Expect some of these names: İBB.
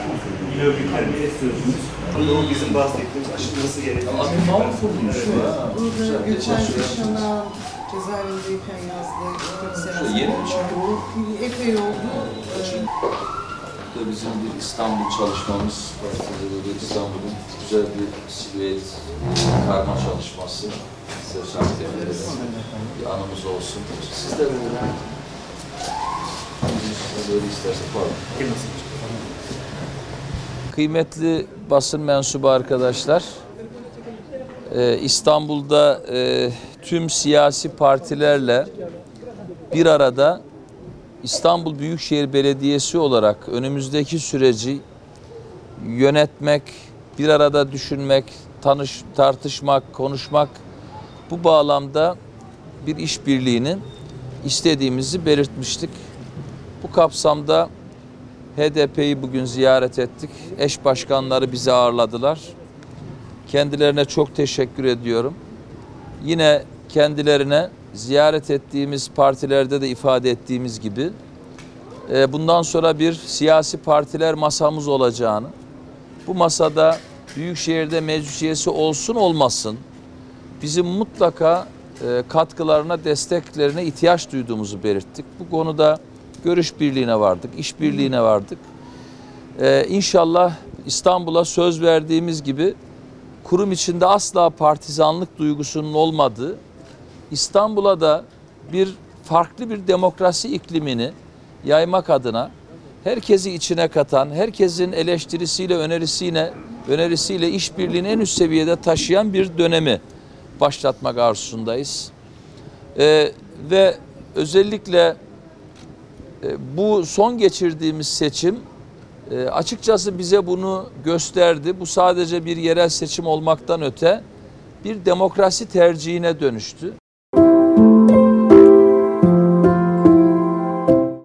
İl örgütlerini istiyorsunuz. Ama o bizim bahsettiğimiz aşılması gerekiyor. Abi mal kurulmuş mu ya? Burada geçen yaşanan cezaevindeyken yazdığı 4 sene. Yeni mi çıktı bu? Epey oldu. Burada bizim bir İstanbul çalışmamız var. İstanbul'un güzel bir silüet, karma çalışması. Size şans veririz. Bir anımız olsun. Siz de böyle. Böyle istersen falan. Kıymetli basın mensubu arkadaşlar, İstanbul'da tüm siyasi partilerle bir arada İstanbul Büyükşehir Belediyesi olarak önümüzdeki süreci yönetmek, bir arada düşünmek, tartışmak, konuşmak, bu bağlamda bir işbirliğini istediğimizi belirtmiştik. Bu kapsamda HDP'yi bugün ziyaret ettik. Eş başkanları bizi ağırladılar. Kendilerine çok teşekkür ediyorum. Yine kendilerine ziyaret ettiğimiz partilerde de ifade ettiğimiz gibi bundan sonra bir siyasi partiler masamız olacağını, bu masada Büyükşehir'de meclis üyesi olsun olmasın bizim mutlaka katkılarına, desteklerine ihtiyaç duyduğumuzu belirttik. Bu konuda görüş birliğine vardık, iş birliğine vardık. İnşallah İstanbul'a söz verdiğimiz gibi kurum içinde asla partizanlık duygusunun olmadığı, İstanbul'a da bir farklı bir demokrasi iklimini yaymak adına herkesi içine katan, herkesin eleştirisiyle, önerisiyle işbirliğini en üst seviyede taşıyan bir dönemi başlatmak arzusundayız. Ve özellikle bu son geçirdiğimiz seçim açıkçası bize bunu gösterdi. Bu sadece bir yerel seçim olmaktan öte bir demokrasi tercihine dönüştü.